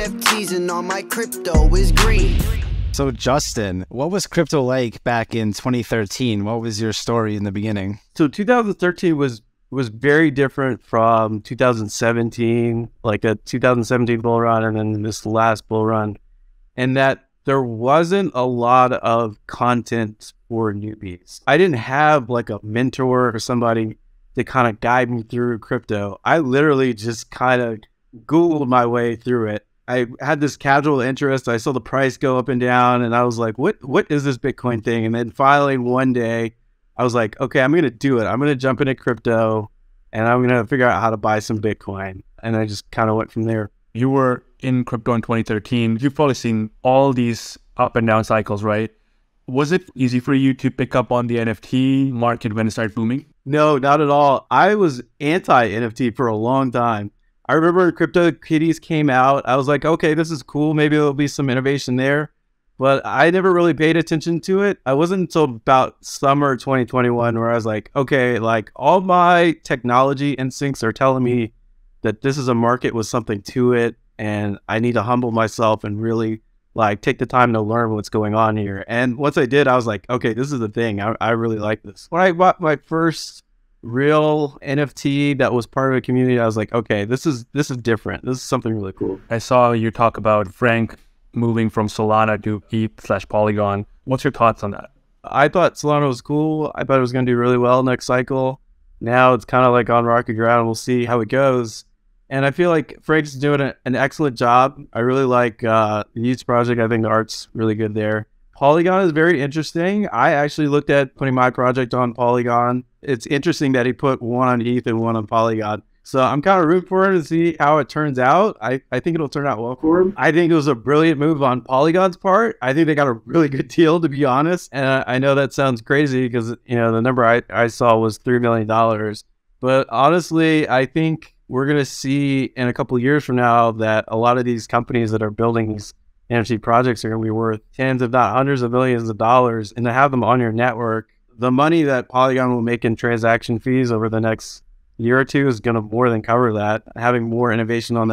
NFTs and all my crypto is green. So Justin, what was Crypto Lake back in 2013? What was your story in the beginning? So 2013 was very different from 2017, like a 2017 bull run and then this last bull run, and that there wasn't a lot of content for newbies. I didn't have like a mentor or somebody to kind of guide me through crypto. I literally just kind of Googled my way through it. I had this casual interest. I saw the price go up and down and I was like, what is this Bitcoin thing? And then finally one day I was like, okay, I'm going to do it. I'm going to jump into crypto and I'm going to figure out how to buy some Bitcoin. And I just kind of went from there. You were in crypto in 2013. You've probably seen all these up and down cycles, right? Was it easy for you to pick up on the NFT market when it started booming? No, not at all. I was anti-NFT for a long time. I remember CryptoKitties came out. I was like, okay, this is cool. Maybe there'll be some innovation there. But I never really paid attention to it. I wasn't until about summer 2021 where I was like, okay, like all my technology instincts are telling me that this is a market with something to it. And I need to humble myself and really like take the time to learn what's going on here. And once I did, I was like, okay, this is the thing. I really like this. When I bought my first real NFT that was part of a community, I was like, okay, this is different. This is something really cool. I saw you talk about Frank moving from Solana to ETH/Polygon. What's your thoughts on that? I thought Solana was cool. I thought it was going to do really well next cycle. Now it's kind of like on rocky ground. We'll see how it goes. And I feel like Frank's doing an excellent job. I really like the Youth Project. I think the art's really good there. Polygon is very interesting. I actually looked at putting my project on Polygon. It's interesting that he put one on ETH and one on Polygon. So I'm kind of rooting for him to see how it turns out. I think it'll turn out well for him. I think it was a brilliant move on Polygon's part. I think they got a really good deal, to be honest. And I know that sounds crazy because, you know, the number I saw was $3 million. But honestly, I think we're going to see in a couple of years from now that a lot of these companies that are building these NFT projects are going to be worth tens if not hundreds of millions of dollars. And to have them on your network, the money that Polygon will make in transaction fees over the next year or two is going to more than cover that. Having more innovation on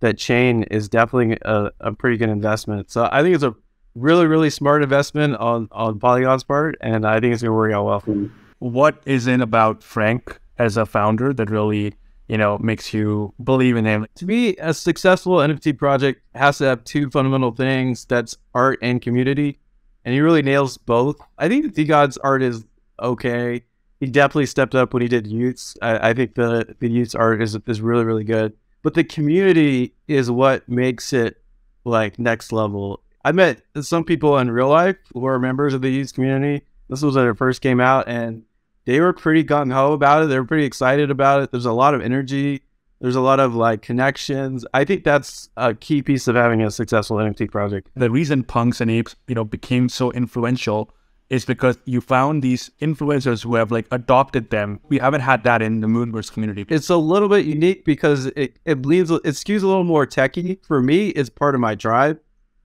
that chain is definitely a pretty good investment. So I think it's a really, really smart investment on Polygon's part, and I think it's going to work out well for me. What is it about Frank as a founder that really, you know, makes you believe in him? To be a successful NFT project has to have two fundamental things. That's art and community, and he really nails both. I think the DeGods art is okay. He definitely stepped up when he did Youths. I think the Youths art is really, really good. But the community is what makes it like next level. I met some people in real life who are members of the Youths community. This was when it first came out, and they were pretty gung-ho about it. They were pretty excited about it. There's a lot of energy. There's a lot of like connections. I think that's a key piece of having a successful NFT project. The reason Punks and Apes, you know, became so influential is because you found these influencers who have like adopted them. We haven't had that in the Moonbirds community. It's a little bit unique because it skews a little more techie. For me, it's part of my tribe.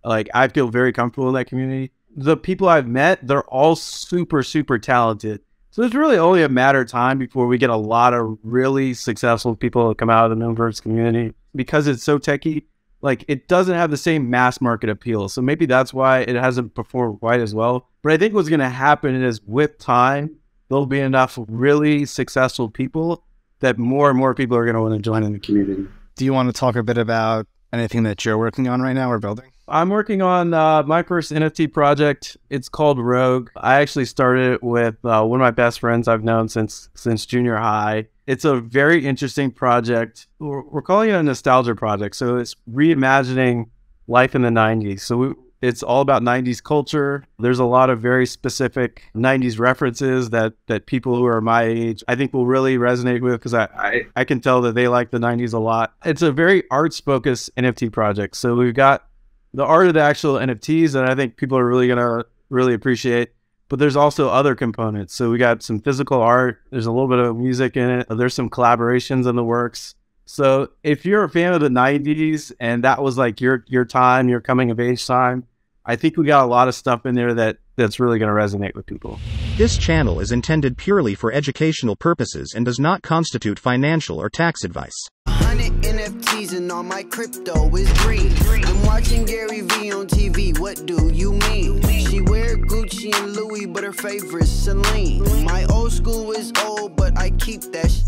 Like I feel very comfortable in that community. The people I've met, they're all super, super talented. So it's really only a matter of time before we get a lot of really successful people that come out of the Moonbirds community. Because it's so techie, like it doesn't have the same mass market appeal. So maybe that's why it hasn't performed quite as well. But I think what's going to happen is with time, there'll be enough really successful people that more and more people are going to want to join in the community. Do you want to talk a bit about anything that you're working on right now or building? I'm working on my first NFT project. It's called Rogue. I actually started it with one of my best friends I've known since junior high. It's a very interesting project. We're calling it a nostalgia project. So it's reimagining life in the 90s. So it's all about 90s culture. There's a lot of very specific 90s references that people who are my age, I think will really resonate with because I can tell that they like the 90s a lot. It's a very arts-focused NFT project. So we've got the art of the actual NFTs that I think people are really going to really appreciate. But there's also other components. So we got some physical art. There's a little bit of music in it. There's some collaborations in the works. So if you're a fan of the 90s and that was like your time, your coming of age time, I think we got a lot of stuff in there that's really going to resonate with people. This channel is intended purely for educational purposes and does not constitute financial or tax advice. 100 NFTs and all my crypto is green. I'm watching Gary V on TV, what do you mean? She wear Gucci and Louis, but her favorite's Celine. My old school is old, but I keep that shit.